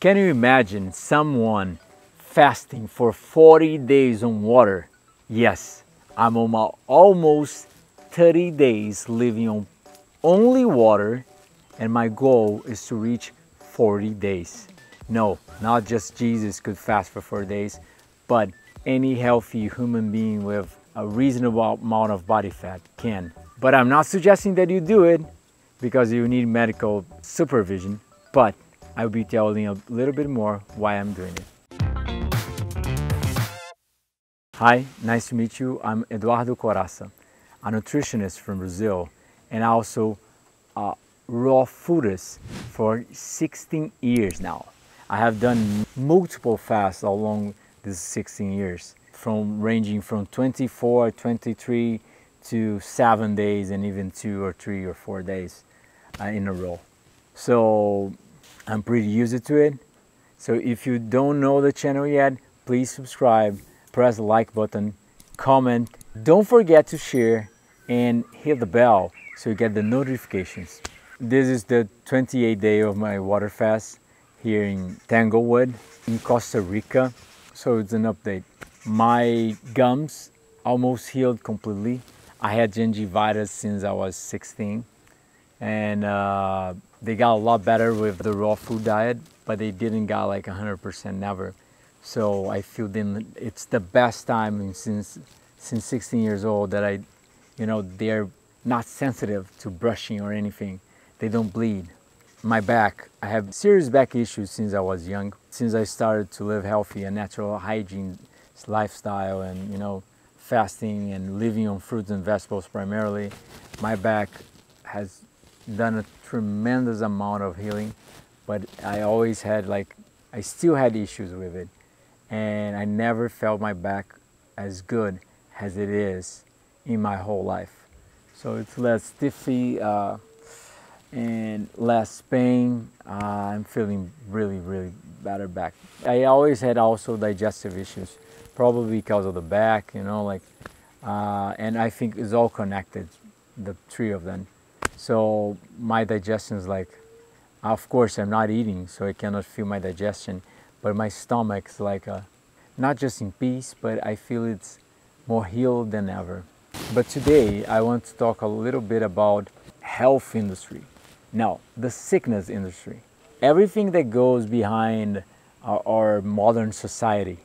Can you imagine someone fasting for 40 days on water? Yes, I'm on almost 30 days living on only water, and my goal is to reach 40 days. No, not just Jesus could fast for 40 days, but any healthy human being with a reasonable amount of body fat can. But I'm not suggesting that you do it because you need medical supervision, but I'll be telling you a little bit more why I'm doing it. Hi, nice to meet you. I'm Eduardo Corassa, a nutritionist from Brazil, and also a raw foodist for 16 years now. I have done multiple fasts along these 16 years, ranging from 24, 23 to 7 days, and even 2 or 3 or 4 days in a row. So I'm pretty used to it. So if you don't know the channel yet, please subscribe, press the like button, comment, don't forget to share, and hit the bell so you get the notifications. This is the 28th day of my water fast here in Tanglewood in Costa Rica. So it's an update. My gums almost healed completely. I had gingivitis since I was 16, and they got a lot better with the raw food diet, but they didn't got like 100% never. So I feel then it's the best time since 16 years old that I, you know, they're not sensitive to brushing or anything. They don't bleed. My back, I have serious back issues since I was young. Since I started to live healthy and natural hygiene lifestyle, and you know, fasting and living on fruits and vegetables primarily, my back has done a tremendous amount of healing, but I always had I still had issues with it, and I never felt my back as good as it is in my whole life. So it's less stiffy and less pain. I'm feeling really better back. I always had also digestive issues, probably because of the back, you know, and I think it's all connected, the three of them. So my digestion is of course I'm not eating, so I cannot feel my digestion, but my stomach's not just in peace, but I feel it's more healed than ever. But today I want to talk a little bit about health industry. Now, the sickness industry, everything that goes behind our modern society,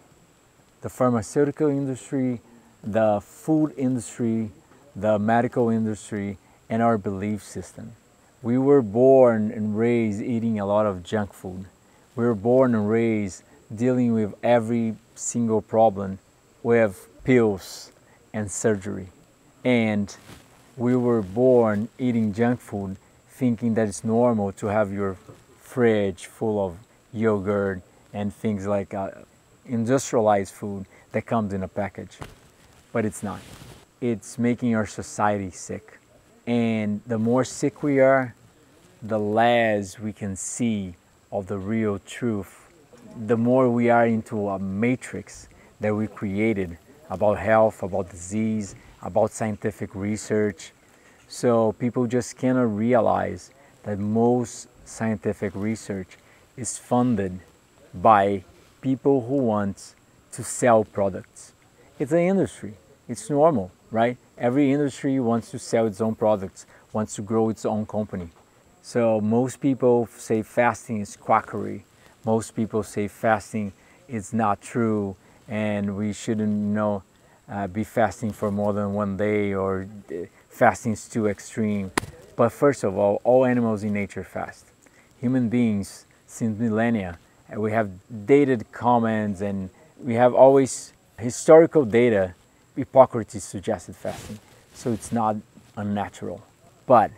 the pharmaceutical industry, the food industry, the medical industry, and our belief system. We were born and raised eating a lot of junk food. We were born and raised dealing with every single problem with pills and surgery. And we were born eating junk food, thinking that it's normal to have your fridge full of yogurt and things like industrialized food that comes in a package, but it's not. It's making our society sick. And the more sick we are, the less we can see of the real truth. The more we are into a matrix that we created about health, about disease, about scientific research. So people just cannot realize that most scientific research is funded by people who want to sell products. It's an industry, it's normal, right? Every industry wants to sell its own products, wants to grow its own company. So most people say fasting is quackery. Most people say fasting is not true, and we shouldn't, be fasting for more than 1 day, or fasting is too extreme. But first of all animals in nature fast. Human beings, since millennia, we have dated comments, and we have always historical data. Hippocrates suggested fasting, so it's not unnatural. But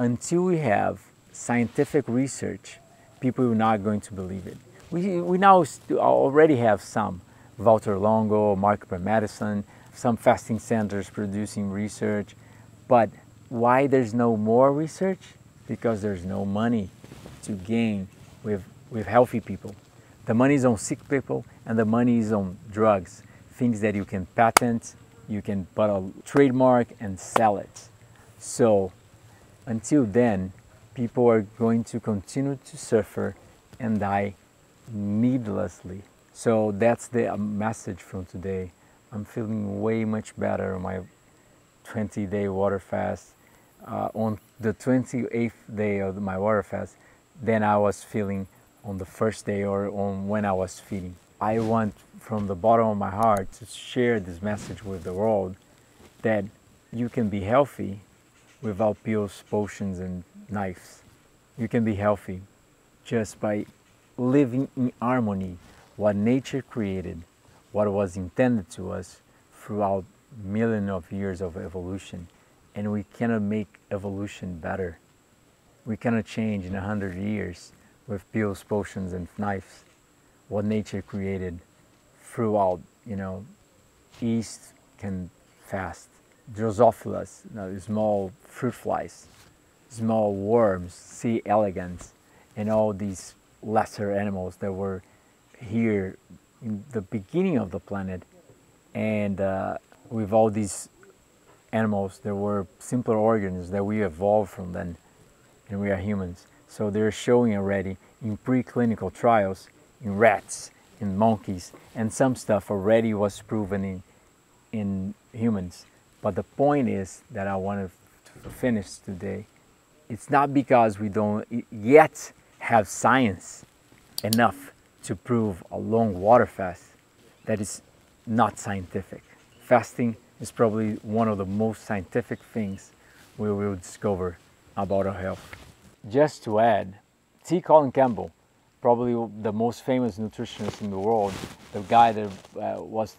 until we have scientific research, people are not going to believe it. We now already have some, Walter Longo, Mark Permedison, some fasting centers producing research. But why there's no more research? Because there's no money to gain with healthy people. The money is on sick people, and the money is on drugs, things that you can patent, you can put a trademark and sell it. So until then, people are going to continue to suffer and die needlessly. So that's the message from today. I'm feeling way much better on my 20-day water fast. On the 28th day of my water fast than I was feeling on the first day or on when I was feeding. I want from the bottom of my heart to share this message with the world that you can be healthy without pills, potions and knives. You can be healthy just by living in harmony what nature created, what was intended to us throughout millions of years of evolution. And we cannot make evolution better. We cannot change in 100 years with pills, potions and knives what nature created throughout, you know. Yeast can fast. Drosophilas, you know, small fruit flies, small worms, C. elegans, and all these lesser animals that were here in the beginning of the planet. And with all these animals, there were simpler organs that we evolved from then, and we are humans. So they're showing already in preclinical trials, in rats, in monkeys, and some stuff already was proven in humans. But the point is that I want to finish today. It's not because we don't yet have science enough to prove a long water fast that is not scientific. Fasting is probably one of the most scientific things we will discover about our health. Just to add, T. Colin Campbell, probably the most famous nutritionist in the world, the guy that was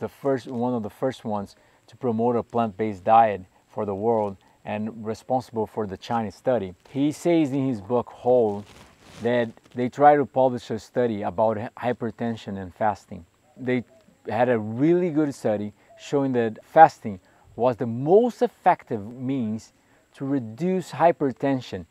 one of the first ones to promote a plant-based diet for the world and responsible for the Chinese study. He says in his book Whole that they tried to publish a study about hypertension and fasting. They had a really good study showing that fasting was the most effective means to reduce hypertension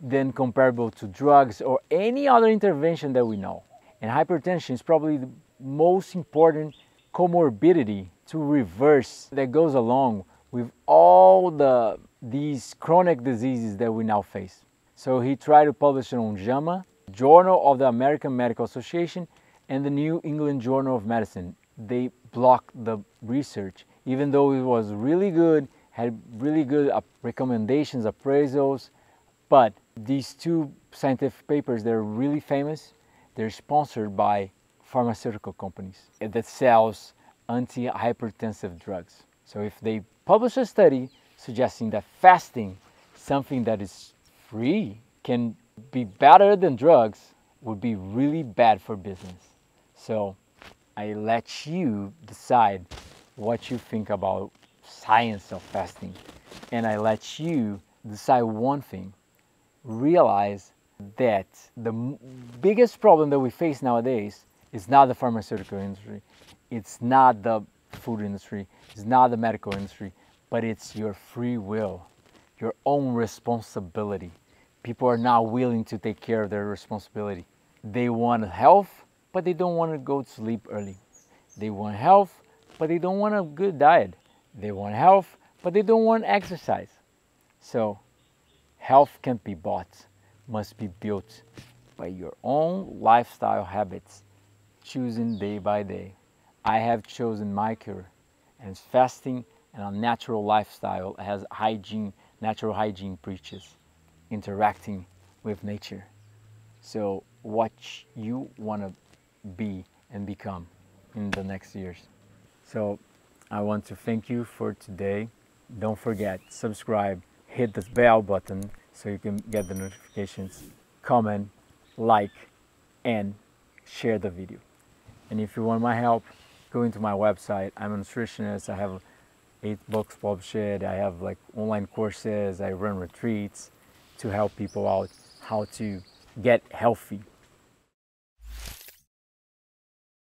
than comparable to drugs or any other intervention that we know. And hypertension is probably the most important comorbidity to reverse that goes along with all these chronic diseases that we now face. So he tried to publish it on JAMA, Journal of the American Medical Association, and the New England Journal of Medicine. They blocked the research, even though it was really good, had really good recommendations, appraisals. But these two scientific papers, they're really famous. They're sponsored by pharmaceutical companies that sells antihypertensive drugs. So if they publish a study suggesting that fasting, something that is free, can be better than drugs, would be really bad for business. So I let you decide what you think about science of fasting. And I let you decide one thing. Realize that the biggest problem that we face nowadays is not the pharmaceutical industry. It's not the food industry. It's not the medical industry. But it's your free will, your own responsibility. People are not willing to take care of their responsibility. They want health, but they don't want to go to sleep early. They want health, but they don't want a good diet. They want health, but they don't want exercise. So health can't be bought, must be built by your own lifestyle habits, choosing day by day. I have chosen my cure, and fasting and a natural lifestyle as hygiene, natural hygiene preaches, interacting with nature. So what you want to be and become in the next years. So I want to thank you for today. Don't forget, subscribe, hit the bell button so you can get the notifications, comment, like, and share the video. And if you want my help, go into my website. I'm a nutritionist. I have 8 books published. I have like online courses. I run retreats to help people out how to get healthy.